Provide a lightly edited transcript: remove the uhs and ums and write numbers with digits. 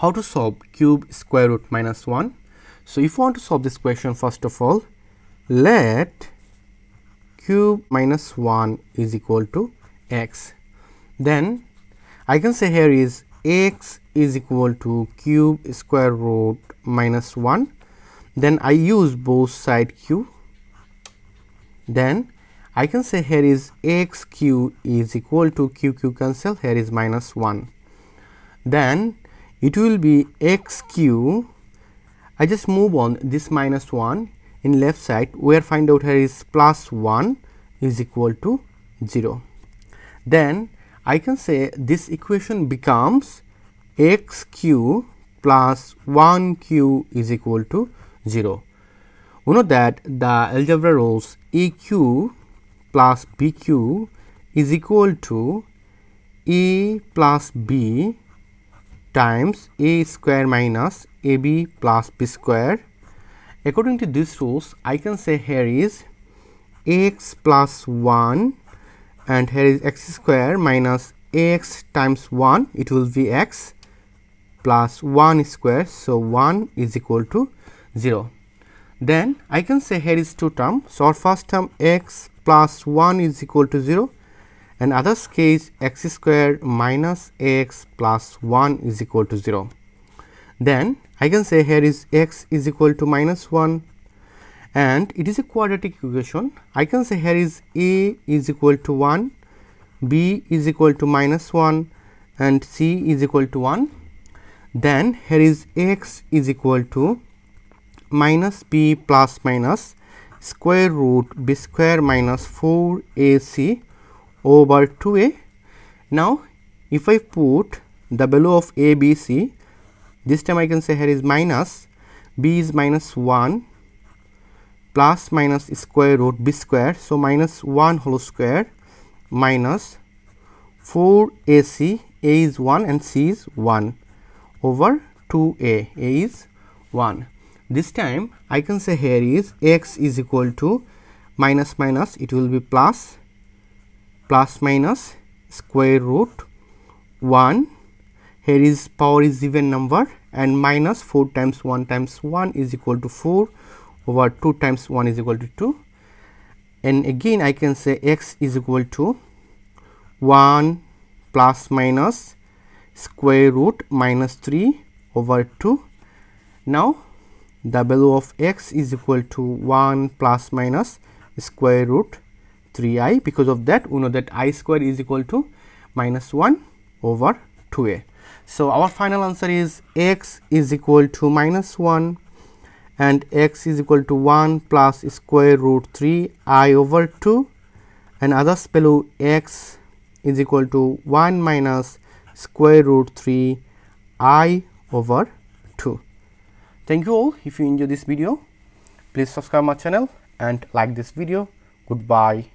how to solve cube square root minus 1. So, if you want to solve this question, first of all, let cube minus 1 is equal to x. Then I can say here is x is equal to cube square root minus 1. Then I use both side q. Then I can say here is x q is equal to q q cancel, here is minus 1. Then it will be x q. I just move on this minus 1 in left side, where find out here is plus 1 is equal to 0. Then I can say this equation becomes x q plus 1 q is equal to 0. We know that the algebra rules eq plus bq is equal to e plus b times a square minus ab plus b square. According to these rules, I can say here is x plus 1 and here is x square minus x times 1, it will be x plus 1 square. So, 1 is equal to 0. Then I can say here is two terms. So, our first term x plus 1 is equal to 0 and others case x square minus x plus 1 is equal to 0. Then I can say here is x is equal to minus 1 and it is a quadratic equation. I can say here is a is equal to 1, b is equal to minus 1 and c is equal to 1. Then here is x is equal to minus b plus minus square root b square minus 4ac over 2a. Now, if I put the value of a, b, c, this time I can say here is minus b is minus 1 plus minus square root b square. So, minus 1 whole square minus 4ac, a is 1 and c is 1 over 2a, a is 1. This time I can say here is x is equal to minus minus, it will be plus plus minus square root 1. Here is power is even number and minus 4 times 1 is equal to 4 over 2 times 1 is equal to 2. And again I can say x is equal to 1 plus minus square root minus 3 over 2. Now the value of x is equal to 1 plus minus square root 3i. Because of that, we know that I square is equal to minus 1 over 2a. So, our final answer is x is equal to minus 1 and x is equal to 1 plus square root 3i over 2 and other value x is equal to 1 minus square root 3i over 2. Thank you all. If you enjoy this video, please subscribe my channel and like this video. Goodbye.